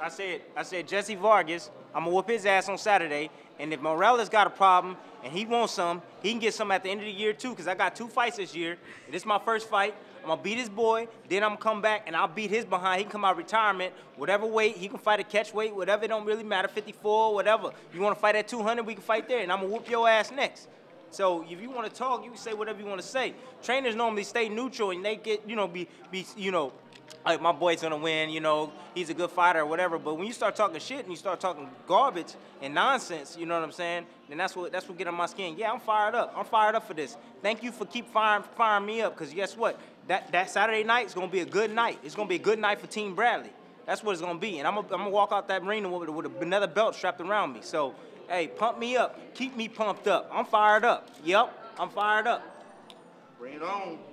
I said, Jesse Vargas, I'm going to whoop his ass on Saturday, and if Morales got a problem and he wants some, he can get some at the end of the year too, because I got 2 fights this year. And this is my first fight. I'm going to beat his boy, then I'm going to come back, and I'll beat his behind. He can come out of retirement, whatever weight. He can fight at catch weight, whatever. It don't really matter, 54, whatever. You want to fight at 200, we can fight there, and I'm going to whoop your ass next. So if you want to talk, you can say whatever you want to say. Trainers normally stay neutral, and they get, you know, like, my boy's gonna win, you know, he's a good fighter or whatever. But when you start talking shit and you start talking garbage and nonsense, you know what I'm saying? Then that's what get on my skin. Yeah, I'm fired up. I'm fired up for this. Thank you for keep firing me up, because guess what? That Saturday night is gonna be a good night. It's gonna be a good night for Team Bradley. That's what it's gonna be. And I'm gonna walk out that arena with another belt strapped around me. So, hey, pump me up. Keep me pumped up. I'm fired up. Yep, I'm fired up. Bring it on.